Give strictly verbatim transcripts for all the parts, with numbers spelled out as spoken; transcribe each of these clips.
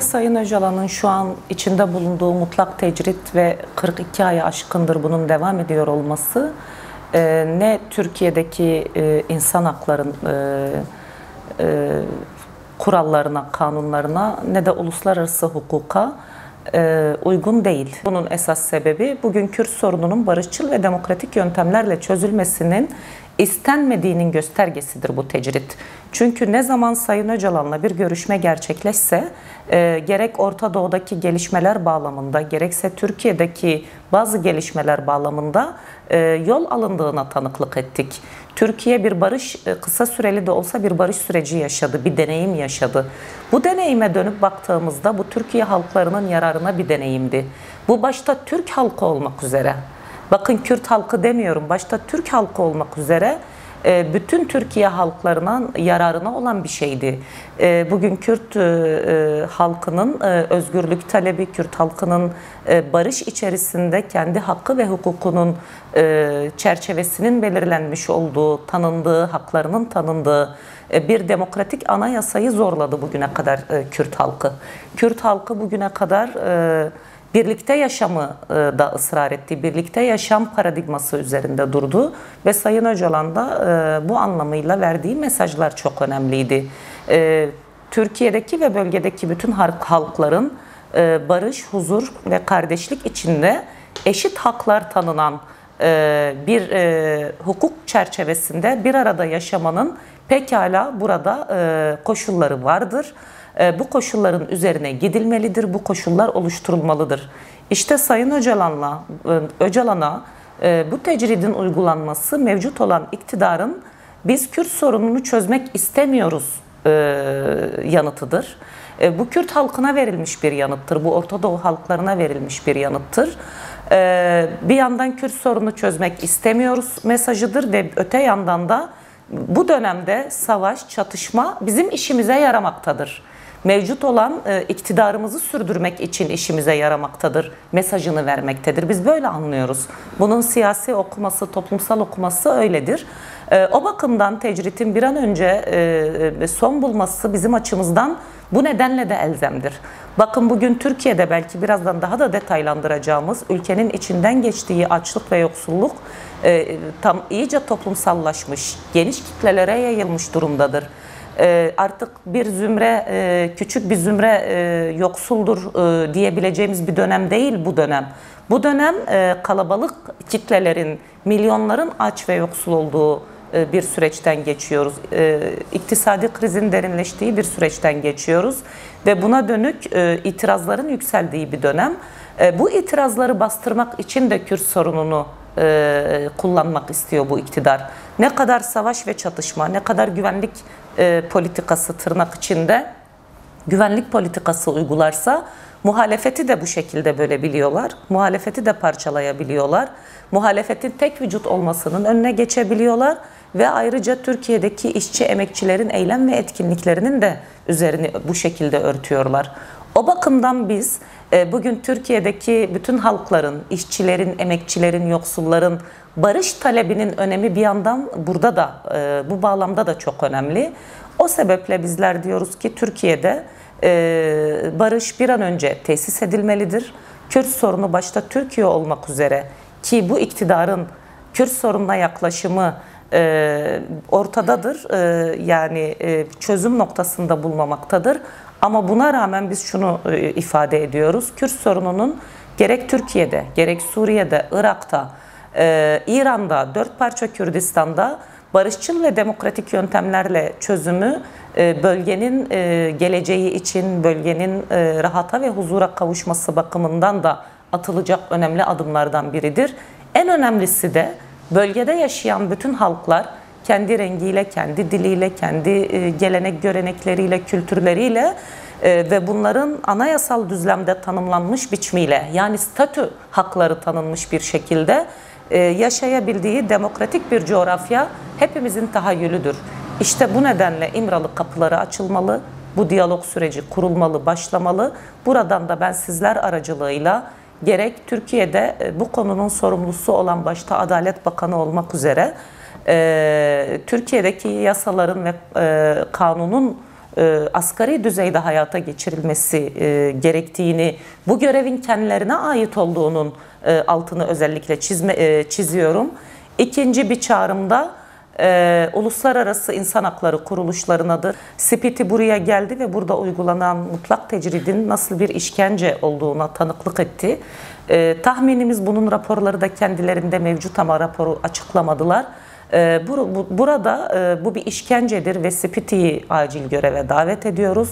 Sayın Öcalan'ın şu an içinde bulunduğu mutlak tecrit ve kırk iki ayı aşkındır bunun devam ediyor olması e, ne Türkiye'deki e, insan hakların e, e, kurallarına, kanunlarına ne de uluslararası hukuka e, uygun değil. Bunun esas sebebi bugün Kürt sorununun barışçıl ve demokratik yöntemlerle çözülmesinin istenmediğinin göstergesidir bu tecrit. Çünkü ne zaman Sayın Öcalan'la bir görüşme gerçekleşse e, gerek Orta Doğu'daki gelişmeler bağlamında gerekse Türkiye'deki bazı gelişmeler bağlamında e, yol alındığına tanıklık ettik. Türkiye bir barış, e, kısa süreli de olsa bir barış süreci yaşadı, bir deneyim yaşadı. Bu deneyime dönüp baktığımızda bu Türkiye halklarının yararına bir deneyimdi. Bu başta Türk halkı olmak üzere. Bakın Kürt halkı demiyorum, başta Türk halkı olmak üzere bütün Türkiye halklarının yararına olan bir şeydi. Bugün Kürt halkının özgürlük talebi, Kürt halkının barış içerisinde kendi hakkı ve hukukunun çerçevesinin belirlenmiş olduğu, tanındığı, haklarının tanındığı bir demokratik anayasayı zorladı bugüne kadar Kürt halkı. Kürt halkı bugüne kadar birlikte yaşamı da ısrar etti, birlikte yaşam paradigması üzerinde durdu ve Sayın Öcalan da bu anlamıyla verdiği mesajlar çok önemliydi. Türkiye'deki ve bölgedeki bütün halkların barış, huzur ve kardeşlik içinde eşit haklar tanınan bir hukuk çerçevesinde bir arada yaşamanın pekala burada koşulları vardır. Bu koşulların üzerine gidilmelidir, bu koşullar oluşturulmalıdır. İşte Sayın Öcalan'la, Öcalan'a bu tecridin uygulanması mevcut olan iktidarın biz Kürt sorununu çözmek istemiyoruz yanıtıdır. Bu Kürt halkına verilmiş bir yanıttır, bu Orta Doğu halklarına verilmiş bir yanıttır. Bir yandan Kürt sorunu çözmek istemiyoruz mesajıdır ve öte yandan da bu dönemde savaş, çatışma bizim işimize yaramaktadır. Mevcut olan e, iktidarımızı sürdürmek için işimize yaramaktadır, mesajını vermektedir. Biz böyle anlıyoruz. Bunun siyasi okuması, toplumsal okuması öyledir. E, o bakımdan tecritin bir an önce e, son bulması bizim açımızdan bu nedenle de elzemdir. Bakın bugün Türkiye'de belki birazdan daha da detaylandıracağımız ülkenin içinden geçtiği açlık ve yoksulluk e, tam iyice toplumsallaşmış, geniş kitlelere yayılmış durumdadır. Artık bir zümre, küçük bir zümre yoksuldur diyebileceğimiz bir dönem değil bu dönem. Bu dönem kalabalık kitlelerin, milyonların aç ve yoksul olduğu bir süreçten geçiyoruz. İktisadi krizin derinleştiği bir süreçten geçiyoruz ve buna dönük itirazların yükseldiği bir dönem. Bu itirazları bastırmak için de Kürt sorununu E, kullanmak istiyor bu iktidar. Ne kadar savaş ve çatışma, ne kadar güvenlik e, politikası tırnak içinde güvenlik politikası uygularsa muhalefeti de bu şekilde bölebiliyorlar. Muhalefeti de parçalayabiliyorlar. Muhalefetin tek vücut olmasının önüne geçebiliyorlar ve ayrıca Türkiye'deki işçi emekçilerin eylem ve etkinliklerinin de üzerini bu şekilde örtüyorlar. O bakımdan biz bugün Türkiye'deki bütün halkların, işçilerin, emekçilerin, yoksulların barış talebinin önemi bir yandan burada da, bu bağlamda da çok önemli. O sebeple bizler diyoruz ki Türkiye'de barış bir an önce tesis edilmelidir. Kürt sorunu başta Türkiye olmak üzere ki bu iktidarın Kürt sorununa yaklaşımı ortadadır, yani çözüm noktasında bulmamaktadır. Ama buna rağmen biz şunu ifade ediyoruz. Kürt sorununun gerek Türkiye'de, gerek Suriye'de, Irak'ta, İran'da, dört parça Kürdistan'da barışçıl ve demokratik yöntemlerle çözümü bölgenin geleceği için, bölgenin rahata ve huzura kavuşması bakımından da atılacak önemli adımlardan biridir. En önemlisi de bölgede yaşayan bütün halklar kendi rengiyle, kendi diliyle, kendi gelenek görenekleriyle, kültürleriyle ve bunların anayasal düzlemde tanımlanmış biçimiyle, yani statü hakları tanınmış bir şekilde yaşayabildiği demokratik bir coğrafya hepimizin tahayyülüdür. İşte bu nedenle İmralı kapıları açılmalı, bu diyalog süreci kurulmalı, başlamalı. Buradan da ben sizler aracılığıyla gerek Türkiye'de bu konunun sorumlusu olan başta Adalet Bakanı olmak üzere Türkiye'deki yasaların ve kanunun asgari düzeyde hayata geçirilmesi gerektiğini, bu görevin kendilerine ait olduğunun altını özellikle çizme, çiziyorum. İkinci bir çağrımda e, Uluslararası İnsan Hakları Kuruluşlarına da C P T buraya geldi ve burada uygulanan mutlak tecridin nasıl bir işkence olduğuna tanıklık etti. E, tahminimiz bunun raporları da kendilerinde mevcut ama raporu açıklamadılar. Burada bu bir işkencedir ve C P T'yi acil göreve davet ediyoruz.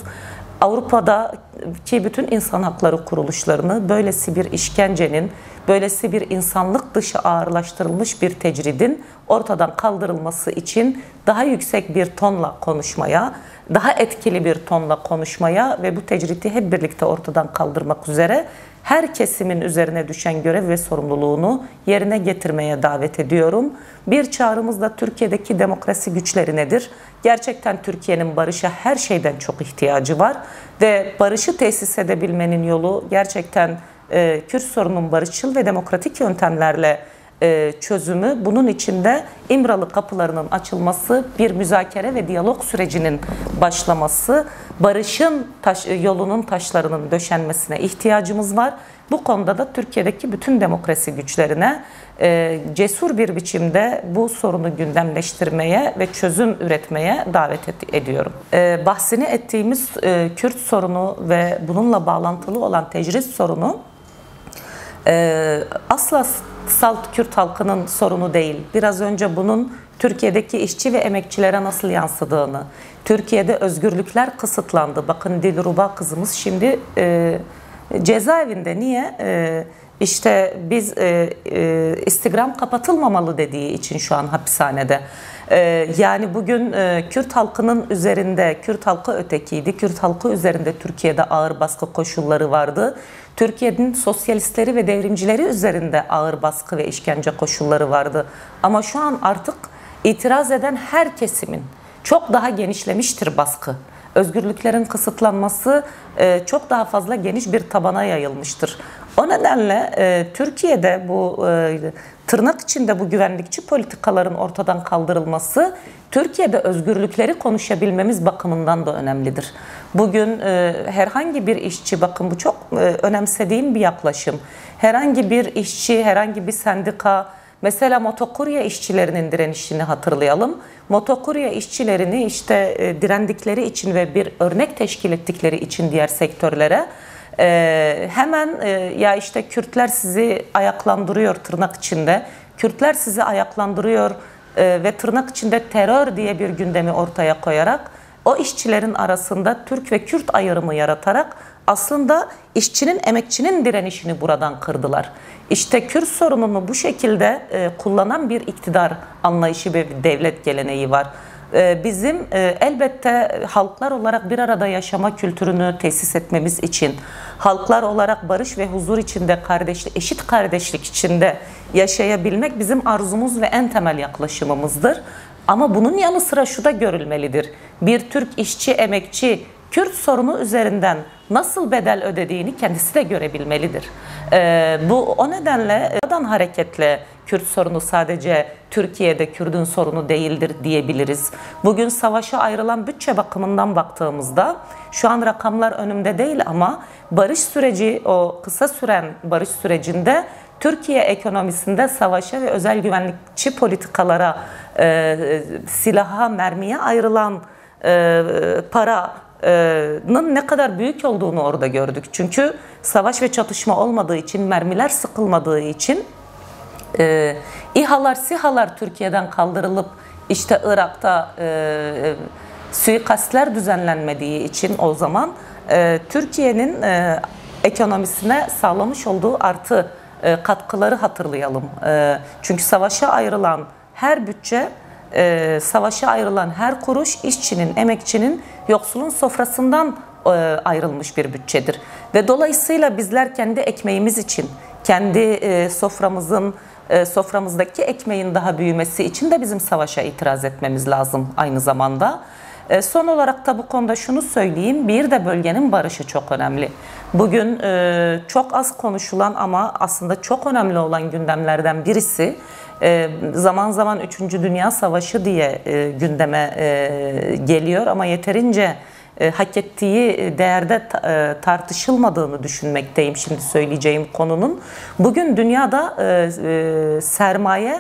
Avrupa'daki bütün insan hakları kuruluşlarını böylesi bir işkencenin, böylesi bir insanlık dışı ağırlaştırılmış bir tecridin ortadan kaldırılması için daha yüksek bir tonla konuşmaya, daha etkili bir tonla konuşmaya ve bu tecridi hep birlikte ortadan kaldırmak üzere her kesimin üzerine düşen görev ve sorumluluğunu yerine getirmeye davet ediyorum. Bir çağrımız da Türkiye'deki demokrasi güçlerinedir. Gerçekten Türkiye'nin barışa her şeyden çok ihtiyacı var ve barışı tesis edebilmenin yolu gerçekten e, Kürt sorunun barışçıl ve demokratik yöntemlerle e, çözümü. Bunun içinde İmralı kapılarının açılması, bir müzakere ve diyalog sürecinin başlaması, barışın taş, yolunun taşlarının döşenmesine ihtiyacımız var. Bu konuda da Türkiye'deki bütün demokrasi güçlerine e, cesur bir biçimde bu sorunu gündemleştirmeye ve çözüm üretmeye davet et, ediyorum. E, bahsini ettiğimiz e, Kürt sorunu ve bununla bağlantılı olan tecrit sorunu e, asla salt Kürt halkının sorunu değil. Biraz önce bunun Türkiye'deki işçi ve emekçilere nasıl yansıdığını, Türkiye'de özgürlükler kısıtlandı. Bakın Dilruba kızımız şimdi E, cezaevinde niye? Ee, işte biz e, e, istigram kapatılmamalı dediği için şu an hapishanede. Ee, yani bugün e, Kürt halkının üzerinde, Kürt halkı ötekiydi. Kürt halkı üzerinde Türkiye'de ağır baskı koşulları vardı. Türkiye'nin sosyalistleri ve devrimcileri üzerinde ağır baskı ve işkence koşulları vardı. Ama şu an artık itiraz eden her kesimin çok daha genişlemiştir baskı. Özgürlüklerin kısıtlanması çok daha fazla geniş bir tabana yayılmıştır. O nedenle Türkiye'de bu tırnak içinde bu güvenlikçi politikaların ortadan kaldırılması, Türkiye'de özgürlükleri konuşabilmemiz bakımından da önemlidir. Bugün herhangi bir işçi, bakın bu çok önemsediğim bir yaklaşım, herhangi bir işçi, herhangi bir sendika, mesela motokurye işçilerinin direnişini hatırlayalım. Motokurye işçilerini işte e, direndikleri için ve bir örnek teşkil ettikleri için diğer sektörlere e, hemen e, ya işte Kürtler sizi ayaklandırıyor tırnak içinde. Kürtler sizi ayaklandırıyor e, ve tırnak içinde terör diye bir gündemi ortaya koyarak o işçilerin arasında Türk ve Kürt ayrımı yaratarak aslında işçinin, emekçinin direnişini buradan kırdılar. İşte Kürt sorununu bu şekilde e, kullanan bir iktidar anlayışı ve bir devlet geleneği var. E, bizim e, elbette halklar olarak bir arada yaşama kültürünü tesis etmemiz için, halklar olarak barış ve huzur içinde, kardeşlik, eşit kardeşlik içinde yaşayabilmek bizim arzumuz ve en temel yaklaşımımızdır. Ama bunun yanı sıra şu da görülmelidir. Bir Türk işçi, emekçi, Kürt sorunu üzerinden nasıl bedel ödediğini kendisi de görebilmelidir. Ee, bu o nedenle buradan hareketle Kürt sorunu sadece Türkiye'de Kürt'ün sorunu değildir diyebiliriz. Bugün savaşa ayrılan bütçe bakımından baktığımızda şu an rakamlar önümde değil ama barış süreci, o kısa süren barış sürecinde Türkiye ekonomisinde savaşa ve özel güvenlikçi politikalara, e, silaha, mermiye ayrılan e, para ne kadar büyük olduğunu orada gördük. Çünkü savaş ve çatışma olmadığı için, mermiler sıkılmadığı için e, İHA'lar, SİHA'lar Türkiye'den kaldırılıp işte Irak'ta e, suikastler düzenlenmediği için o zaman e, Türkiye'nin e, ekonomisine sağlamış olduğu artı e, katkıları hatırlayalım. E, çünkü savaşa ayrılan her bütçe, Ee, savaşa ayrılan her kuruş işçinin, emekçinin, yoksulun sofrasından e, ayrılmış bir bütçedir. Ve dolayısıyla bizler kendi ekmeğimiz için, kendi e, soframızın, e, soframızdaki ekmeğin daha büyümesi için de bizim savaşa itiraz etmemiz lazım aynı zamanda. E, son olarak da bu konuda şunu söyleyeyim, bir de bölgenin barışı çok önemli. Bugün e, çok az konuşulan ama aslında çok önemli olan gündemlerden birisi, zaman zaman üçüncü Dünya Savaşı diye gündeme geliyor ama yeterince e, hak ettiği değerde e, tartışılmadığını düşünmekteyim şimdi söyleyeceğim konunun. Bugün dünyada e, e, sermaye,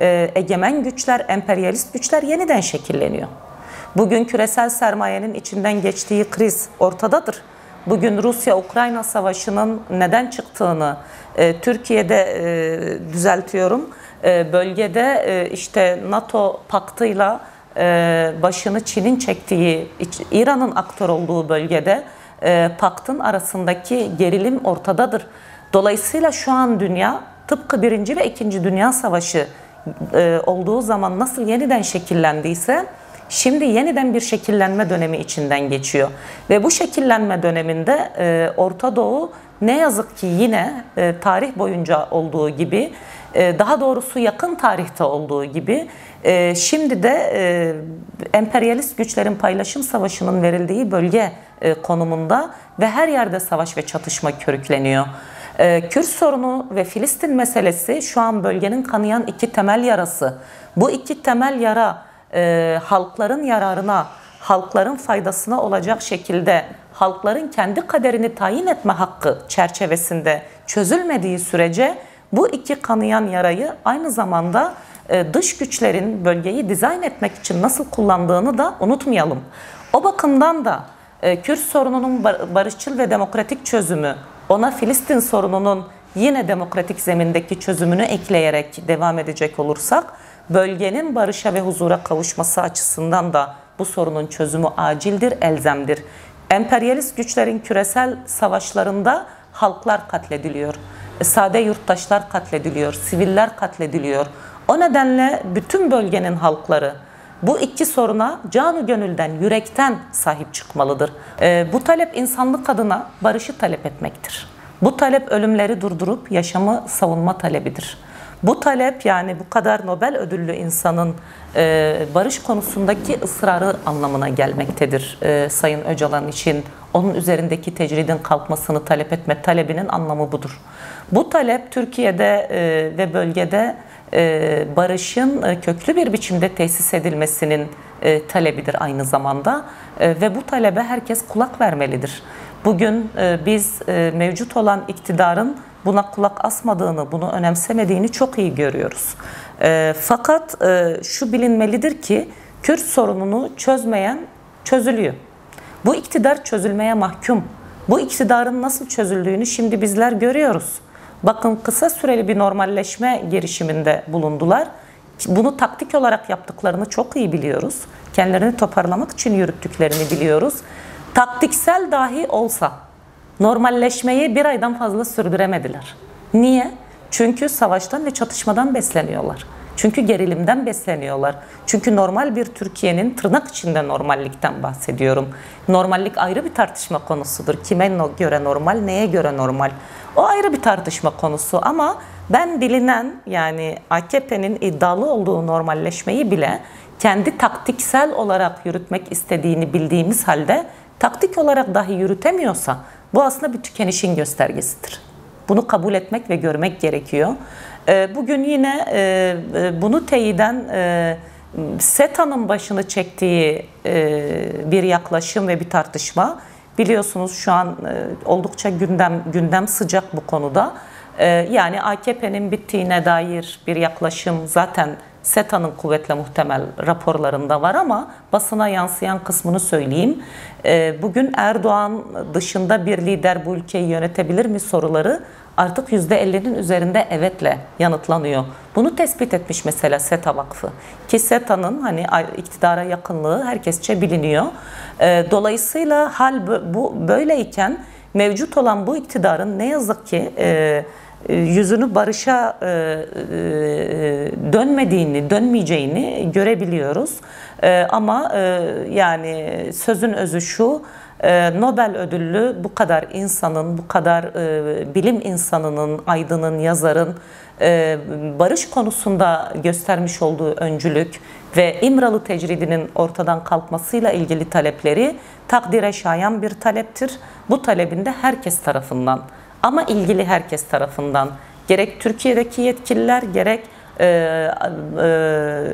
e, egemen güçler, emperyalist güçler yeniden şekilleniyor. Bugün küresel sermayenin içinden geçtiği kriz ortadadır. Bugün Rusya-Ukrayna savaşının neden çıktığını, e, Türkiye'de e, düzeltiyorum, e, bölgede e, işte NATO paktıyla e, başını Çin'in çektiği, İran'ın aktör olduğu bölgede e, paktın arasındaki gerilim ortadadır. Dolayısıyla şu an dünya tıpkı Birinci ve İkinci Dünya Savaşı e, olduğu zaman nasıl yeniden şekillendiyse, şimdi yeniden bir şekillenme dönemi içinden geçiyor ve bu şekillenme döneminde e, Orta Doğu ne yazık ki yine e, tarih boyunca olduğu gibi, e, daha doğrusu yakın tarihte olduğu gibi, e, şimdi de e, emperyalist güçlerin paylaşım savaşının verildiği bölge e, konumunda ve her yerde savaş ve çatışma körükleniyor. E, Kürt sorunu ve Filistin meselesi şu an bölgenin kanayan iki temel yarası. Bu iki temel yara E, halkların yararına, halkların faydasına olacak şekilde halkların kendi kaderini tayin etme hakkı çerçevesinde çözülmediği sürece bu iki kanayan yarayı aynı zamanda e, dış güçlerin bölgeyi dizayn etmek için nasıl kullandığını da unutmayalım. O bakımdan da e, Kürt sorununun bar- barışçıl ve demokratik çözümü, ona Filistin sorununun yine demokratik zemindeki çözümünü ekleyerek devam edecek olursak, bölgenin barışa ve huzura kavuşması açısından da bu sorunun çözümü acildir, elzemdir. Emperyalist güçlerin küresel savaşlarında halklar katlediliyor, sade yurttaşlar katlediliyor, siviller katlediliyor. O nedenle bütün bölgenin halkları bu iki soruna canı gönülden, yürekten sahip çıkmalıdır. Bu talep insanlık adına barışı talep etmektir. Bu talep ölümleri durdurup yaşamı savunma talebidir. Bu talep, yani bu kadar Nobel ödüllü insanın e, barış konusundaki ısrarı anlamına gelmektedir. E, Sayın Öcalan için onun üzerindeki tecridin kalkmasını talep etme talebinin anlamı budur. Bu talep Türkiye'de e, ve bölgede e, barışın e, köklü bir biçimde tesis edilmesinin e, talebidir aynı zamanda e, ve bu talebe herkes kulak vermelidir. Bugün e, biz e, mevcut olan iktidarın buna kulak asmadığını, bunu önemsemediğini çok iyi görüyoruz. E, fakat e, şu bilinmelidir ki Kürt sorununu çözmeyen çözülüyor. Bu iktidar çözülmeye mahkum. Bu iktidarın nasıl çözüldüğünü şimdi bizler görüyoruz. Bakın, kısa süreli bir normalleşme girişiminde bulundular. Bunu taktik olarak yaptıklarını çok iyi biliyoruz. Kendilerini toparlamak için yürüttüklerini biliyoruz. Taktiksel dahi olsa normalleşmeyi bir aydan fazla sürdüremediler. Niye? Çünkü savaştan ve çatışmadan besleniyorlar. Çünkü gerilimden besleniyorlar. Çünkü normal bir Türkiye'nin, tırnak içinde normallikten bahsediyorum. Normallik ayrı bir tartışma konusudur. Kime göre normal, neye göre normal? O ayrı bir tartışma konusu ama ben bilinen, yani A K P'nin iddialı olduğu normalleşmeyi bile kendi taktiksel olarak yürütmek istediğini bildiğimiz halde taktik olarak dahi yürütemiyorsa, bu aslında bir tükenişin göstergesidir. Bunu kabul etmek ve görmek gerekiyor. Bugün yine bunu teyiden SETA'nın başını çektiği bir yaklaşım ve bir tartışma. Biliyorsunuz şu an oldukça gündem, gündem sıcak bu konuda. Yani A K P'nin bittiğine dair bir yaklaşım zaten SETA'nın kuvvetle muhtemel raporlarında var ama basına yansıyan kısmını söyleyeyim. Bugün Erdoğan dışında bir lider bu ülkeyi yönetebilir mi soruları artık yüzde ellinin üzerinde evetle yanıtlanıyor. Bunu tespit etmiş mesela SETA Vakfı. Ki SETA'nın hani iktidara yakınlığı herkesçe biliniyor. Dolayısıyla hal bu böyleyken mevcut olan bu iktidarın ne yazık ki yüzünü barışa dönmediğini, dönmeyeceğini görebiliyoruz. Ama yani sözün özü şu, Nobel ödüllü bu kadar insanın, bu kadar bilim insanının, aydının, yazarın barış konusunda göstermiş olduğu öncülük ve İmralı tecridinin ortadan kalkmasıyla ilgili talepleri takdire şayan bir taleptir. Bu talebin de herkes tarafından, ama ilgili herkes tarafından, gerek Türkiye'deki yetkililer, gerek e, e,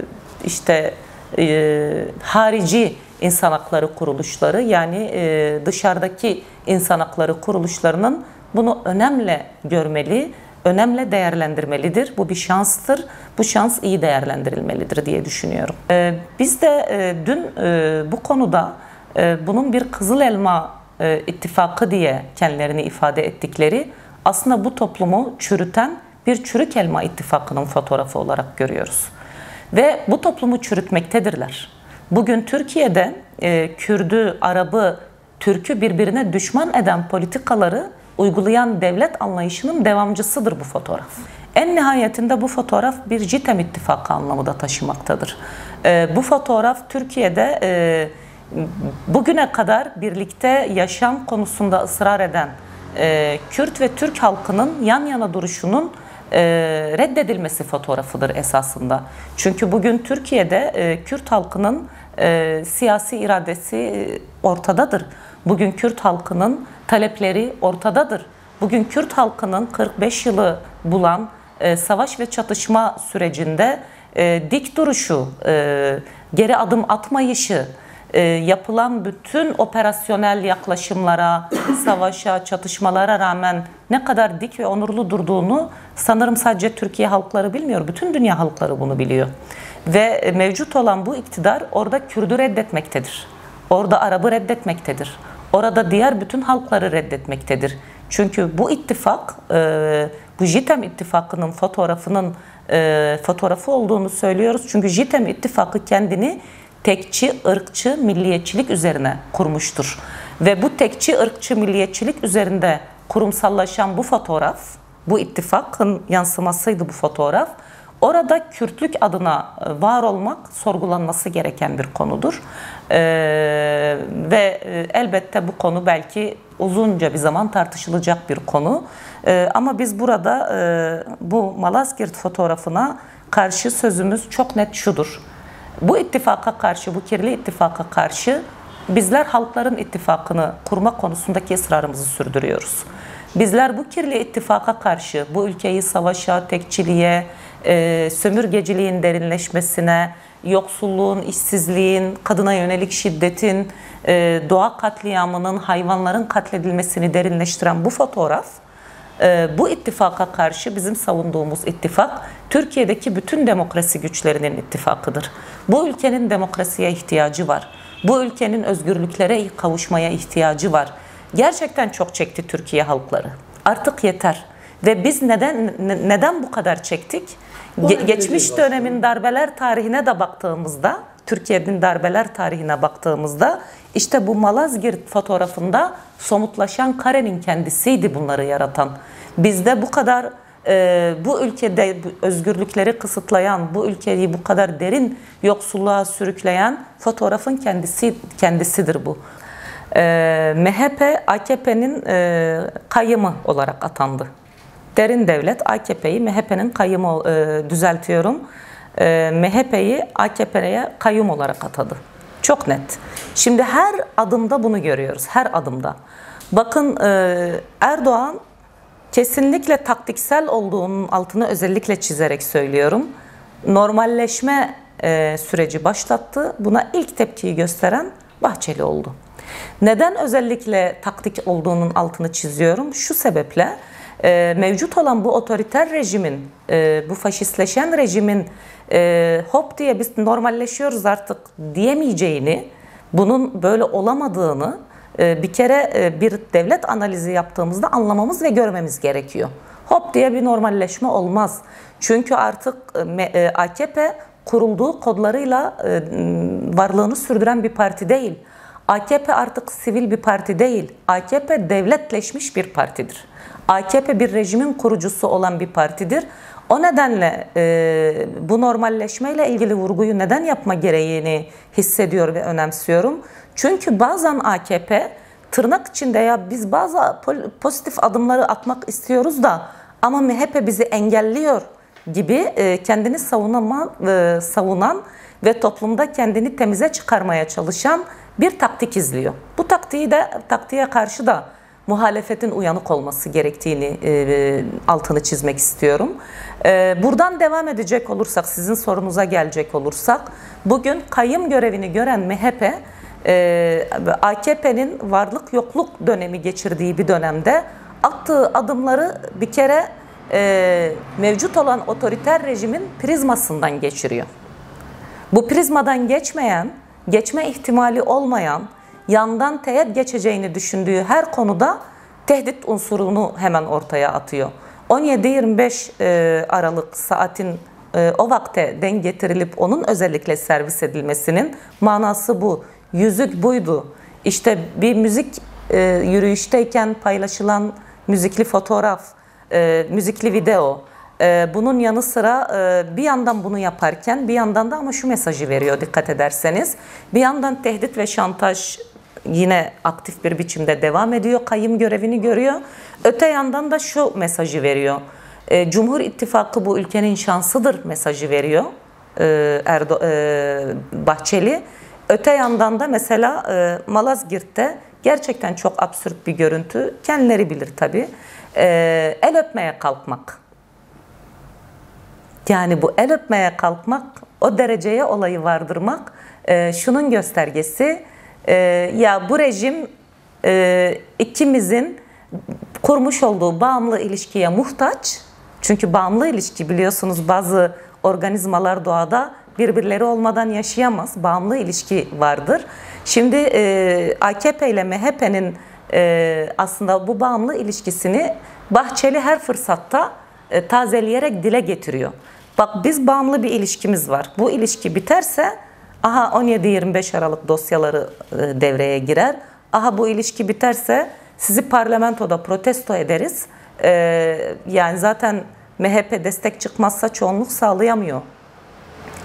işte e, harici insan hakları kuruluşları, yani e, dışarıdaki insan hakları kuruluşlarının bunu önemle görmeli, önemle değerlendirmelidir. Bu bir şanstır. Bu şans iyi değerlendirilmelidir diye düşünüyorum. E, biz de e, dün e, bu konuda e, bunun bir Kızıl Elma e, ittifakı diye kendilerini ifade ettikleri, aslında bu toplumu çürüten bir çürük elma ittifakının fotoğrafı olarak görüyoruz. Ve bu toplumu çürütmektedirler. Bugün Türkiye'de e, Kürdü, Arabı, Türk'ü birbirine düşman eden politikaları uygulayan devlet anlayışının devamcısıdır bu fotoğraf. En nihayetinde bu fotoğraf bir Jitem ittifakı anlamı da taşımaktadır. E, bu fotoğraf Türkiye'de e, bugüne kadar birlikte yaşam konusunda ısrar eden e, Kürt ve Türk halkının yan yana duruşunun E, reddedilmesi fotoğrafıdır esasında. Çünkü bugün Türkiye'de e, Kürt halkının e, siyasi iradesi e, ortadadır. Bugün Kürt halkının talepleri ortadadır. Bugün Kürt halkının kırk beş yılı bulan e, savaş ve çatışma sürecinde e, dik duruşu, e, geri adım atmayışı, e, yapılan bütün operasyonel yaklaşımlara, savaşa, çatışmalara rağmen ne kadar dik ve onurlu durduğunu sanırım sadece Türkiye halkları bilmiyor. Bütün dünya halkları bunu biliyor. Ve mevcut olan bu iktidar orada Kürdü reddetmektedir. Orada Arabı reddetmektedir. Orada diğer bütün halkları reddetmektedir. Çünkü bu ittifak, bu Jitem ittifakının fotoğrafının fotoğrafı olduğunu söylüyoruz. Çünkü Jitem ittifakı kendini tekçi, ırkçı, milliyetçilik üzerine kurmuştur. Ve bu tekçi, ırkçı, milliyetçilik üzerinde kurumsallaşan bu fotoğraf, bu ittifakın yansımasıydı bu fotoğraf. Orada Kürtlük adına var olmak sorgulanması gereken bir konudur. Ee, ve elbette bu konu belki uzunca bir zaman tartışılacak bir konu. Ee, ama biz burada e, bu Malazgirt fotoğrafına karşı sözümüz çok net şudur. Bu ittifaka karşı, bu kirli ittifaka karşı bizler halkların ittifakını kurma konusundaki ısrarımızı sürdürüyoruz. Bizler bu kirli ittifaka karşı, bu ülkeyi savaşa, tekçiliğe, e, sömürgeciliğin derinleşmesine, yoksulluğun, işsizliğin, kadına yönelik şiddetin, e, doğa katliamının, hayvanların katledilmesini derinleştiren bu fotoğraf, e, bu ittifaka karşı bizim savunduğumuz ittifak, Türkiye'deki bütün demokrasi güçlerinin ittifakıdır. Bu ülkenin demokrasiye ihtiyacı var. Bu ülkenin özgürlüklere kavuşmaya ihtiyacı var. Gerçekten çok çekti Türkiye halkları. Artık yeter. Ve biz neden neden bu kadar çektik? Ge- geçmiş dönemin darbeler tarihine de baktığımızda, Türkiye'nin darbeler tarihine baktığımızda, işte bu Malazgirt fotoğrafında somutlaşan karenin kendisiydi bunları yaratan. Bizde bu kadar Ee, bu ülkede özgürlükleri kısıtlayan, bu ülkeyi bu kadar derin yoksulluğa sürükleyen fotoğrafın kendisi kendisidir bu. Ee, M H P, A K P'nin e, kayyımı olarak atandı. Derin devlet A K P'yi M H P'nin kayyımı, e, düzeltiyorum, e, M H P'yi A K P'ye kayyum olarak atadı. Çok net. Şimdi her adımda bunu görüyoruz, her adımda. Bakın e, Erdoğan, kesinlikle taktiksel olduğunun altını özellikle çizerek söylüyorum. Normalleşme e, süreci başlattı. Buna ilk tepkiyi gösteren Bahçeli oldu. Neden özellikle taktik olduğunun altını çiziyorum? Şu sebeple e, mevcut olan bu otoriter rejimin, e, bu faşistleşen rejimin e, hop diye biz normalleşiyoruz artık diyemeyeceğini, bunun böyle olamadığını, bir kere bir devlet analizi yaptığımızda anlamamız ve görmemiz gerekiyor. Hop diye bir normalleşme olmaz. Çünkü artık A K P kurulduğu kodlarıyla varlığını sürdüren bir parti değil. A K P artık sivil bir parti değil. A K P devletleşmiş bir partidir. A K P bir rejimin kurucusu olan bir partidir. O nedenle e, bu normalleşmeyle ilgili vurguyu neden yapma gereğini hissediyor ve önemsiyorum. Çünkü bazen A K P tırnak içinde ya biz bazı pozitif adımları atmak istiyoruz da ama M H P bizi engelliyor gibi e, kendini savunama, e, savunan ve toplumda kendini temize çıkarmaya çalışan bir taktik izliyor. Bu taktiği de, taktiğe karşı da muhalefetin uyanık olması gerektiğini e, altını çizmek istiyorum. E, buradan devam edecek olursak, sizin sorunuza gelecek olursak, bugün kayyum görevini gören M H P A K P'nin varlık yokluk dönemi geçirdiği bir dönemde attığı adımları bir kere e, mevcut olan otoriter rejimin prizmasından geçiriyor. Bu prizmadan geçmeyen, geçme ihtimali olmayan, yandan teğet geçeceğini düşündüğü her konuda tehdit unsurunu hemen ortaya atıyor. on yedi yirmi beş Aralık saatin o vakte denk getirilip onun özellikle servis edilmesinin manası bu. Yüzük buydu. İşte bir müzik e, yürüyüşteyken paylaşılan müzikli fotoğraf, e, müzikli video. E, bunun yanı sıra e, bir yandan bunu yaparken bir yandan da ama şu mesajı veriyor dikkat ederseniz. Bir yandan tehdit ve şantaj yine aktif bir biçimde devam ediyor. Kayyım görevini görüyor. Öte yandan da şu mesajı veriyor. E, Cumhur İttifakı bu ülkenin şansıdır mesajı veriyor e, Erdo e, Bahçeli. Öte yandan da mesela e, Malazgirt'te gerçekten çok absürt bir görüntü. Kendileri bilir tabii. E, el öpmeye kalkmak. Yani bu el öpmeye kalkmak, o dereceye olayı vardırmak e, şunun göstergesi. E, ya bu rejim e, ikimizin kurmuş olduğu bağımlı ilişkiye muhtaç. Çünkü bağımlı ilişki biliyorsunuz bazı organizmalar doğada birbirleri olmadan yaşayamaz. Bağımlı ilişki vardır. Şimdi e, A K P ile M H P'nin e, aslında bu bağımlı ilişkisini Bahçeli her fırsatta e, tazeleyerek dile getiriyor. Bak biz bağımlı bir ilişkimiz var. Bu ilişki biterse aha on yedi yirmi beş Aralık dosyaları e, devreye girer. Aha bu ilişki biterse sizi parlamentoda protesto ederiz. E, yani zaten M H P destek çıkmazsa çoğunluk sağlayamıyor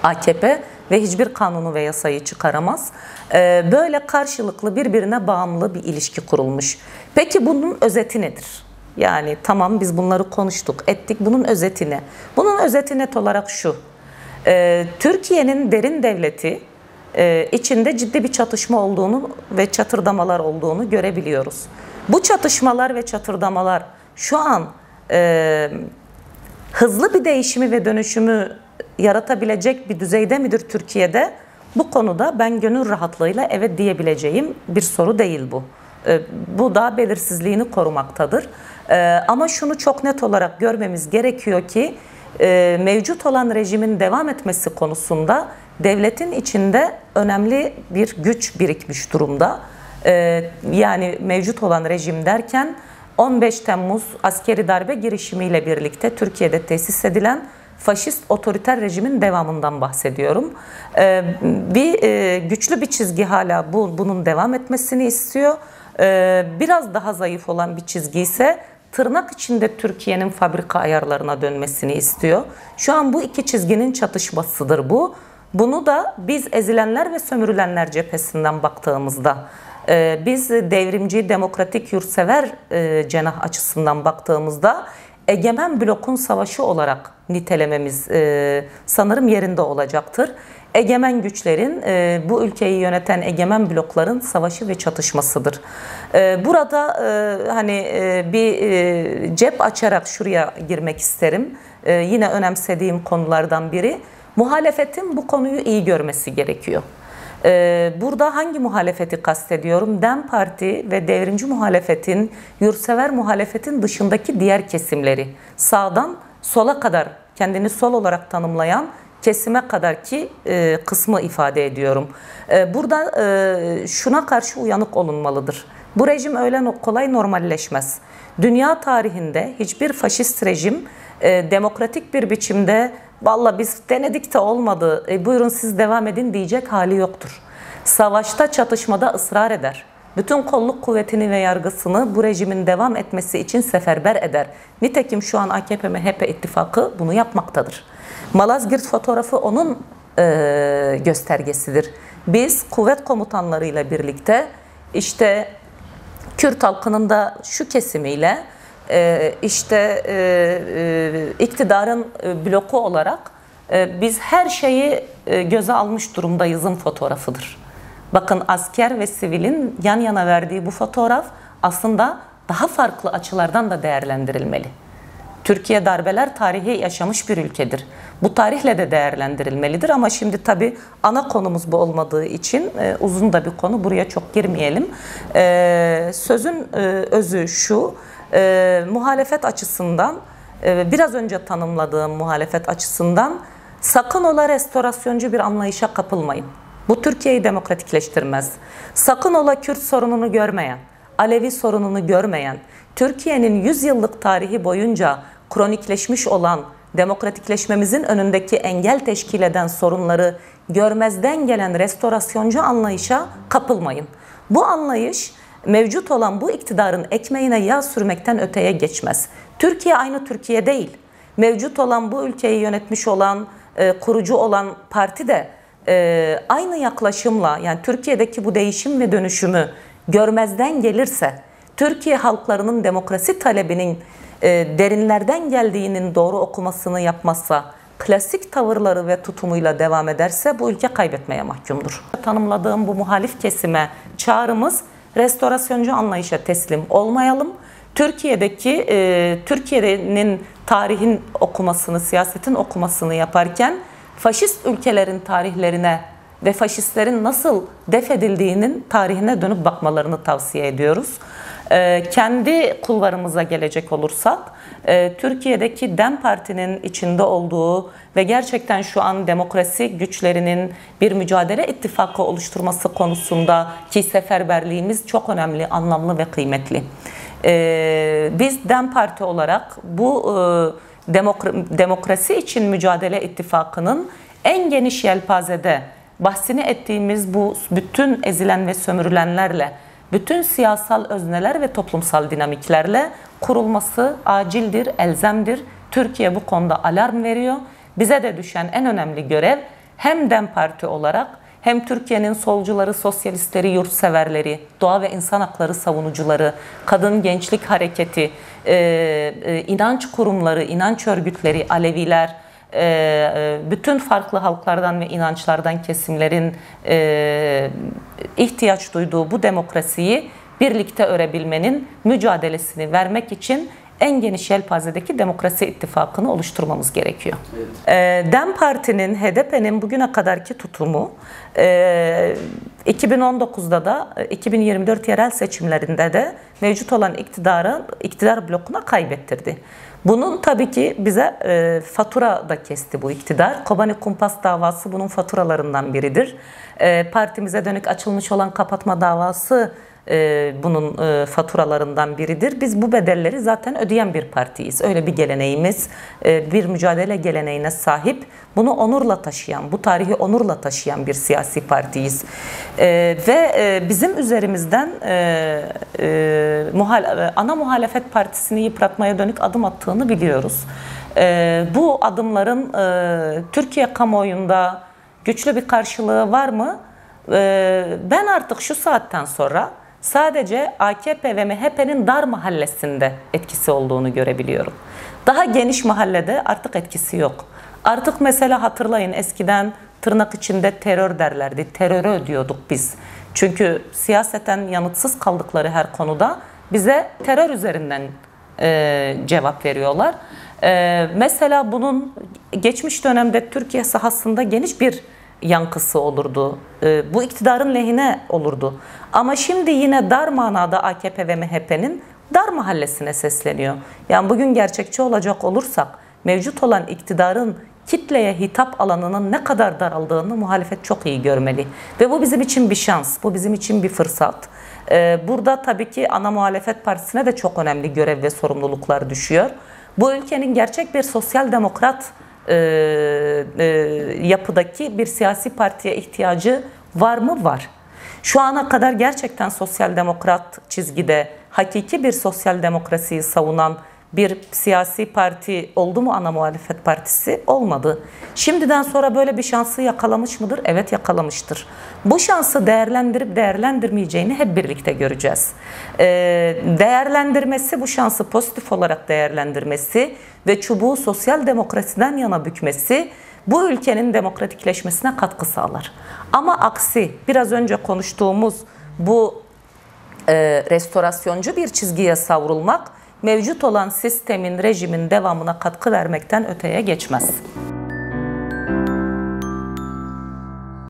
A K P ve hiçbir kanunu ve yasayı çıkaramaz. Ee, böyle karşılıklı birbirine bağımlı bir ilişki kurulmuş. Peki bunun özeti nedir? Yani tamam biz bunları konuştuk, ettik. Bunun özeti ne? Bunun özeti net olarak şu. Ee, Türkiye'nin derin devleti e, içinde ciddi bir çatışma olduğunu ve çatırdamalar olduğunu görebiliyoruz. Bu çatışmalar ve çatırdamalar şu an e, hızlı bir değişimi ve dönüşümü yaratabilecek bir düzeyde midir Türkiye'de? Bu konuda ben gönül rahatlığıyla evet diyebileceğim bir soru değil bu. Bu da belirsizliğini korumaktadır. Ama şunu çok net olarak görmemiz gerekiyor ki mevcut olan rejimin devam etmesi konusunda devletin içinde önemli bir güç birikmiş durumda. Yani mevcut olan rejim derken on beş Temmuz askeri darbe girişimiyle birlikte Türkiye'de tesis edilen faşist otoriter rejimin devamından bahsediyorum. Ee, bir e, güçlü bir çizgi hala bu, bunun devam etmesini istiyor. Ee, biraz daha zayıf olan bir çizgi ise tırnak içinde Türkiye'nin fabrika ayarlarına dönmesini istiyor. Şu an bu iki çizginin çatışmasıdır bu. Bunu da biz ezilenler ve sömürülenler cephesinden baktığımızda, e, biz devrimci, demokratik, yurtsever e, cenah açısından baktığımızda egemen blokun savaşı olarak nitelememiz e, sanırım yerinde olacaktır. Egemen güçlerin, e, bu ülkeyi yöneten egemen blokların savaşı ve çatışmasıdır. E, burada e, hani e, bir e, cep açarak şuraya girmek isterim. E, yine önemsediğim konulardan biri, muhalefetin bu konuyu iyi görmesi gerekiyor. Burada hangi muhalefeti kastediyorum? Dem Parti ve devrimci muhalefetin, yurtsever muhalefetin dışındaki diğer kesimleri, sağdan sola kadar kendini sol olarak tanımlayan kesime kadarki kısmı ifade ediyorum. Burada şuna karşı uyanık olunmalıdır. Bu rejim öyle kolay normalleşmez. Dünya tarihinde hiçbir faşist rejim demokratik bir biçimde valla biz denedik de olmadı, e buyurun siz devam edin diyecek hali yoktur. Savaşta, çatışmada ısrar eder. Bütün kolluk kuvvetini ve yargısını bu rejimin devam etmesi için seferber eder. Nitekim şu an A K P M H P ittifakı bunu yapmaktadır. Malazgirt fotoğrafı onun e, göstergesidir. Biz kuvvet komutanlarıyla birlikte işte Kürt halkının da şu kesimiyle, Ee, işte e, e, iktidarın e, bloku olarak e, biz her şeyi e, göze almış durumdayızın fotoğrafıdır. Bakın asker ve sivilin yan yana verdiği bu fotoğraf aslında daha farklı açılardan da değerlendirilmeli. Türkiye darbeler tarihi yaşamış bir ülkedir. Bu tarihle de değerlendirilmelidir ama şimdi tabii ana konumuz bu olmadığı için e, uzun da bir konu, buraya çok girmeyelim. E, sözün e, özü şu, e, muhalefet açısından, e, biraz önce tanımladığım muhalefet açısından sakın ola restorasyoncu bir anlayışa kapılmayın. Bu Türkiye'yi demokratikleştirmez. Sakın ola Kürt sorununu görmeyen, Alevi sorununu görmeyen, Türkiye'nin yüz yıllık tarihi boyunca kronikleşmiş olan, demokratikleşmemizin önündeki engel teşkil eden sorunları görmezden gelen restorasyoncu anlayışa kapılmayın. Bu anlayış mevcut olan bu iktidarın ekmeğine yağ sürmekten öteye geçmez. Türkiye aynı Türkiye değil. Mevcut olan, bu ülkeyi yönetmiş olan, e, kurucu olan parti de e, aynı yaklaşımla, yani Türkiye'deki bu değişim ve dönüşümü görmezden gelirse, Türkiye halklarının demokrasi talebinin e, derinlerden geldiğinin doğru okumasını yapmazsa, klasik tavırları ve tutumuyla devam ederse bu ülke kaybetmeye mahkumdur. Tanımladığım bu muhalif kesime çağrımız, restorasyoncu anlayışa teslim olmayalım. Türkiye'deki, e, Türkiye'nin tarihin okumasını, siyasetin okumasını yaparken faşist ülkelerin tarihlerine ve faşistlerin nasıl def edildiğinin tarihine dönüp bakmalarını tavsiye ediyoruz. Ee, kendi kulvarımıza gelecek olursak, e, Türkiye'deki Dem Parti'nin içinde olduğu ve gerçekten şu an demokrasi güçlerinin bir mücadele ittifakı oluşturması konusundaki seferberliğimiz çok önemli, anlamlı ve kıymetli. Ee, biz Dem Parti olarak bu e, demokra- demokrasi için mücadele ittifakının en geniş yelpazede bahsini ettiğimiz bu bütün ezilen ve sömürülenlerle, bütün siyasal özneler ve toplumsal dinamiklerle kurulması acildir, elzemdir. Türkiye bu konuda alarm veriyor. Bize de düşen en önemli görev, hem Dem Parti olarak hem Türkiye'nin solcuları, sosyalistleri, yurtseverleri, doğa ve insan hakları savunucuları, kadın gençlik hareketi, inanç kurumları, inanç örgütleri, Aleviler, bütün farklı halklardan ve inançlardan kesimlerin ihtiyaç duyduğu bu demokrasiyi birlikte örebilmenin mücadelesini vermek için en geniş yelpazedeki demokrasi ittifakını oluşturmamız gerekiyor. Evet. Dem Parti'nin, H D P'nin bugüne kadarki tutumu, iki bin on dokuzda da iki bin yirmi dört yerel seçimlerinde de mevcut olan iktidarı, iktidar blokuna kaybettirdi. Bunun tabii ki bize e, fatura da kesti bu iktidar. Kobani Kumpas davası bunun faturalarından biridir. E, partimize dönük açılmış olan kapatma davası e, bunun e, faturalarından biridir. Biz bu bedelleri zaten ödeyen bir partiyiz. Öyle bir geleneğimiz, e, bir mücadele geleneğine sahip, bunu onurla taşıyan, bu tarihi onurla taşıyan bir siyasi partiyiz. E, ve e, bizim üzerimizden e, e, muhal ana muhalefet partisini yıpratmaya dönük adım attığımız biliyoruz. Ee, bu adımların e, Türkiye kamuoyunda güçlü bir karşılığı var mı? Ee, ben artık şu saatten sonra sadece A K P ve M H P'nin dar mahallesinde etkisi olduğunu görebiliyorum. Daha geniş mahallede artık etkisi yok. Artık mesela hatırlayın, eskiden tırnak içinde terör derlerdi. Terörü ödüyorduk biz. Çünkü siyaseten yanıtsız kaldıkları her konuda bize terör üzerinden Ee, cevap veriyorlar. Ee, mesela bunun geçmiş dönemde Türkiye sahasında geniş bir yankısı olurdu. Ee, bu iktidarın lehine olurdu. Ama şimdi yine dar manada A K P ve M H P'nin dar mahallesine sesleniyor. Yani bugün gerçekçi olacak olursak, mevcut olan iktidarın kitleye hitap alanının ne kadar daraldığını muhalefet çok iyi görmeli. Ve bu bizim için bir şans, bu bizim için bir fırsat. Burada tabii ki ana muhalefet partisine de çok önemli görev ve sorumluluklar düşüyor. Bu ülkenin gerçek bir sosyal demokrat e, e, yapıdaki bir siyasi partiye ihtiyacı var mı? Var. Şu ana kadar gerçekten sosyal demokrat çizgide hakiki bir sosyal demokrasiyi savunan bir siyasi parti oldu mu ana muhalefet partisi? Olmadı. Şimdiden sonra böyle bir şansı yakalamış mıdır? Evet, yakalamıştır. Bu şansı değerlendirip değerlendirmeyeceğini hep birlikte göreceğiz. Ee, değerlendirmesi, bu şansı pozitif olarak değerlendirmesi ve çubuğu sosyal demokrasiden yana bükmesi bu ülkenin demokratikleşmesine katkı sağlar. Ama aksi, biraz önce konuştuğumuz bu e, restorasyoncu bir çizgiye savrulmak mevcut olan sistemin, rejimin devamına katkı vermekten öteye geçmez.